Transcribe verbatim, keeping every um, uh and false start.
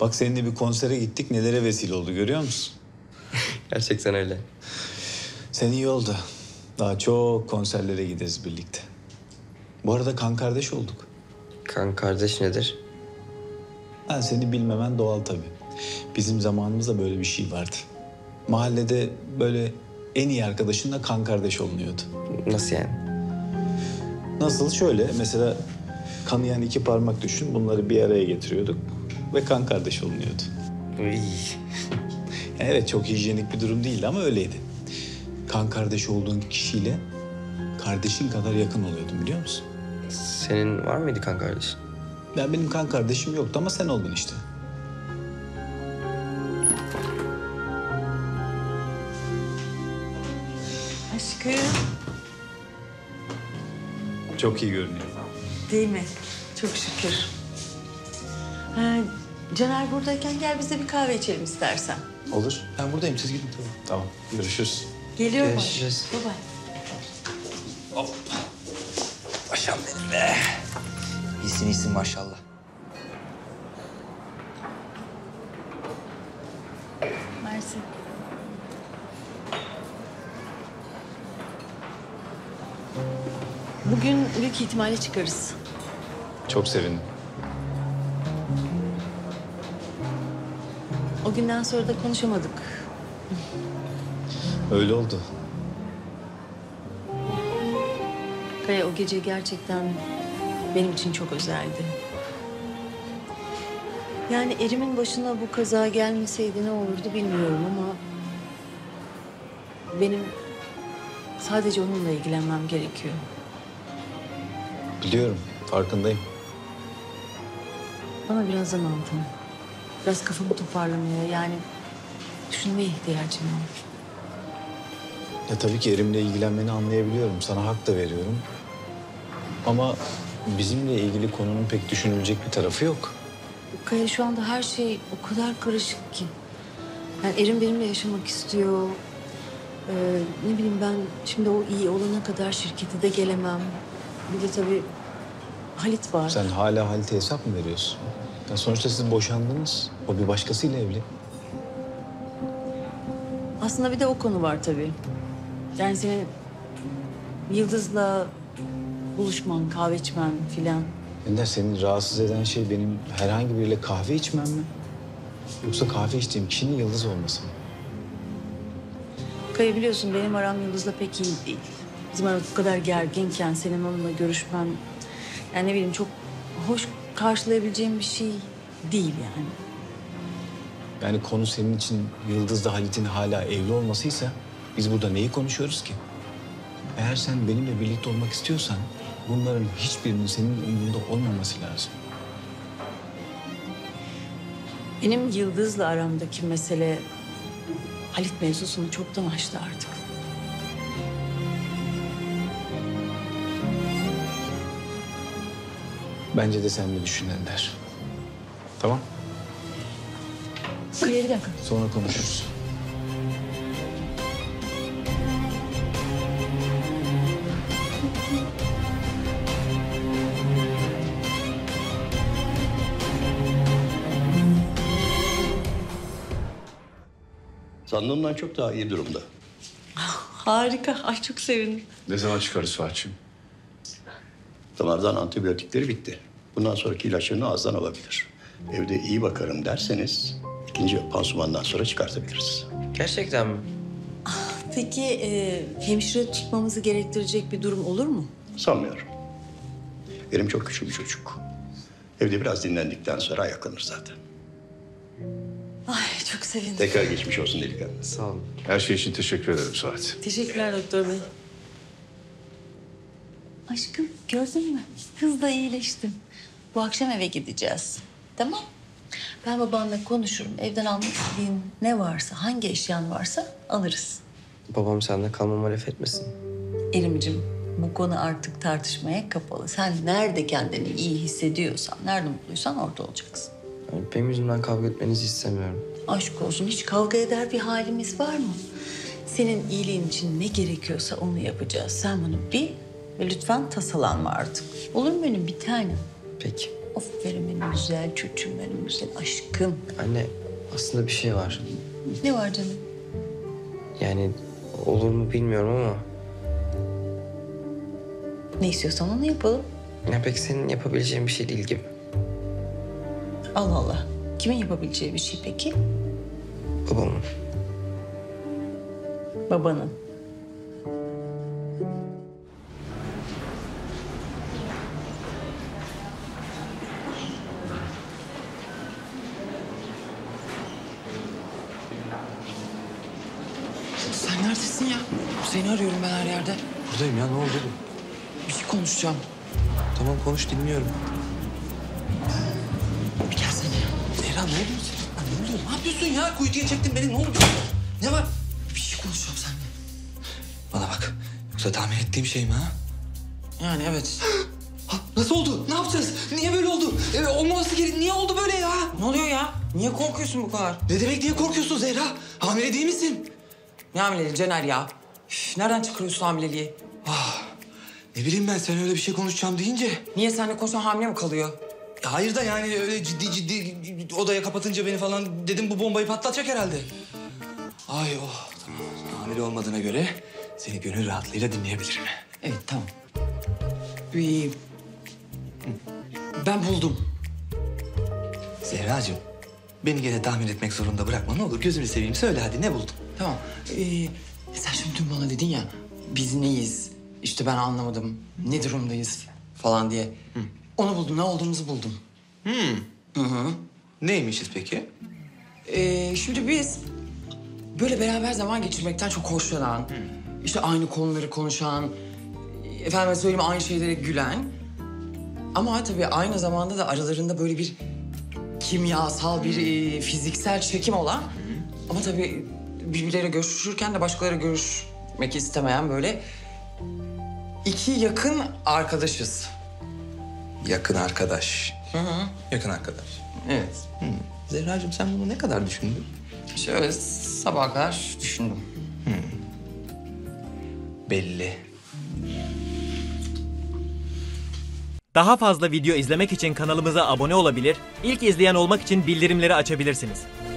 Bak seninle bir konsere gittik, nelere vesile oldu görüyor musun? Gerçekten öyle. Sen iyi oldu. Daha çok konserlere gideriz birlikte. Bu arada kan kardeş olduk. Kan kardeş nedir? Ben seni bilmemen doğal tabii. Bizim zamanımızda böyle bir şey vardı. Mahallede böyle en iyi arkadaşınla kan kardeş olunuyordu. Nasıl yani? Nasıl? Şöyle mesela kanayan iki parmak düşün. Bunları bir araya getiriyorduk ve kan kardeş olunuyordu. Yani evet, çok hijyenik bir durum değildi ama öyleydi. Kan kardeş olduğun kişiyle kardeşin kadar yakın oluyordun biliyor musun? Senin var mıydı kan kardeşin? Ben benim kan kardeşim yoktu ama sen oldun işte. Aşkım. Çok iyi görünüyor. Değil mi? Çok şükür. Ee, Caner buradayken gel bize bir kahve içelim istersen. Olur. Ben buradayım, siz gidin tabii. Tamam, görüşürüz. Geliyorum. Görüşürüz. Bye bye. Hop. Başam benim be. İyisin iyisin maşallah. Mersi. Bugün büyük ihtimalle çıkarız. Çok sevindim. O günden sonra da konuşamadık. Öyle oldu. Kaya, o gece gerçekten benim için çok özeldi. Yani Erim'in başına bu kaza gelmeseydi ne olurdu bilmiyorum ama benim sadece onunla ilgilenmem gerekiyor. Biliyorum, farkındayım. Bana biraz zaman tanı. Biraz kafamı toparlamaya, yani düşünmeye ihtiyacım var. Ya tabii ki Erim'le ilgilenmeni anlayabiliyorum. Sana hak da veriyorum. Ama bizimle ilgili konunun pek düşünülecek bir tarafı yok. Kaya, şu anda her şey o kadar karışık ki. Yani Erim benimle yaşamak istiyor. Ee, ne bileyim ben şimdi o iyi olana kadar şirkete de gelemem. Bir de tabii Halit var. Sen hala Halit'e hesap mı veriyorsun? Ya sonuçta siz boşandınız. O bir başkasıyla evli. Aslında bir de o konu var tabii. Yani senin Yıldız'la buluşman, kahve içmen filan. Ender, seni rahatsız eden şey benim herhangi biriyle kahve içmem mi? Yoksa kahve içtiğim kişinin Yıldız olması mı? Kaya, biliyorsun benim aram Yıldız'la pek iyi değil. Bizim aram bu kadar gerginken senin onunla görüşmem... Yani ne bileyim çok hoş karşılayabileceğim bir şey değil yani. Yani konu senin için Yıldız'la Halit'in hala evli olmasıysa... Biz burada neyi konuşuyoruz ki? Eğer sen benimle birlikte olmak istiyorsan bunların hiçbirinin senin umurunda olmaması lazım. Benim Yıldız'la aramdaki mesele Halit mevzusunu çoktan açtı artık. Bence de sen bir düşün Ender. Tamam? Kaya, bir dakika. Sonra konuşuruz. Sandığımdan çok daha iyi durumda. Harika. Ay çok sevindim. Ne zaman çıkarız Fatih'im? Damardan antibiyotikleri bitti. Bundan sonraki ilaçlarını ağızdan alabilir. Evde iyi bakarım derseniz ikinci pansumandan sonra çıkartabiliriz. Gerçekten mi? Peki e, hemşire tutmamızı gerektirecek bir durum olur mu? Sanmıyorum. Erim çok küçük bir çocuk. Evde biraz dinlendikten sonra ayaklanır zaten. Ay çok sevindim. Tekrar geçmiş olsun delikanlı. Sağ olun. Her şey için teşekkür ederim Saat. Teşekkürler doktor bey. Aşkım gördün mü? Hızla iyileştim. Bu akşam eve gideceğiz. Tamam. Ben babanla konuşurum. Evden almak istediğin ne varsa, hangi eşyan varsa alırız. Babam seninle kalmama laf etmesin. Erim'cim bu konu artık tartışmaya kapalı. Sen nerede kendini iyi hissediyorsan, nerede mutluysan orada olacaksın. Yani benim yüzümden kavga etmenizi istemiyorum. Aşk olsun, hiç kavga eder bir halimiz var mı? Senin iyiliğin için ne gerekiyorsa onu yapacağız. Sen bunu bil ve lütfen tasalanma artık. Olur mu benim bir tanem? Peki. Aferin benim güzel çocuğum, benim güzel aşkım. Anne, aslında bir şey var. Ne var canım? Yani olur mu bilmiyorum ama... Ne istiyorsan onu yapalım. Ya pek senin yapabileceğin bir şey değil gibi. Allah Allah. Kimin yapabileceği bir şey peki? Babamın. Babanın. Sen neredesin ya? Seni arıyorum ben her yerde. Buradayım ya, ne oldu? Bir şey konuşacağım. Tamam konuş, dinliyorum. Bir gelsene. Zehra, ne oluyor? Ne oluyor? Ne yapıyorsun ya? Kuytuya çektin beni, ne oldu? Ne var? Bir şey konuşacağım seninle. Bana bak, yoksa tahmin ettiğim şey mi ha? Yani evet. Ha, nasıl oldu? Ne yapacağız? Niye böyle oldu? Ee, olmaması gerek. Niye oldu böyle ya? Ne oluyor ya? Niye korkuyorsun bu kadar? Ne demek niye korkuyorsun Zehra? Hamile değil misin? Ne hamileliği Caner ya? Üf, nereden çıkarıyorsun hamileliği? Ah, ne bileyim ben, sen öyle bir şey konuşacağım deyince. Niye seninle konuşan hamile mi kalıyor? Ya hayır da yani öyle ciddi ciddi odaya kapatınca beni falan dedim bu bombayı patlatacak herhalde. Ay oh, tamam. Hamile olmadığına göre seni gönül rahatlığıyla dinleyebilirim. Evet tamam. Ee, ben buldum. Zehracığım, beni gene tahmin etmek zorunda bırakma, ne olur gözünü seveyim, söyle hadi ne buldun? Tamam. Ee, sen şimdi dün bana dedin ya, biz neyiz? İşte ben anlamadım, ne durumdayız falan diye. Hı. Onu buldum, ne olduğumuzu buldum. Hı. Hı hı. Neymişiz peki? Ee, şimdi biz böyle beraber zaman geçirmekten çok hoşlanan, hı, işte aynı konuları konuşan, efendime söyleyeyim aynı şeylere gülen. Ama tabii aynı zamanda da aralarında böyle bir kimyasal, bir e, fiziksel çekim olan, hı, ama tabii birbirleriyle görüşürken de başkalarıyla görüşmek istemeyen böyle iki yakın arkadaşız. Yakın arkadaş. Hı hı. Yakın arkadaş. Evet. Hı. Zehracığım, sen bunu ne kadar düşündün? Şöyle sabaha kadar düşündüm. Hı. Belli. Daha fazla video izlemek için kanalımıza abone olabilir, ilk izleyen olmak için bildirimleri açabilirsiniz.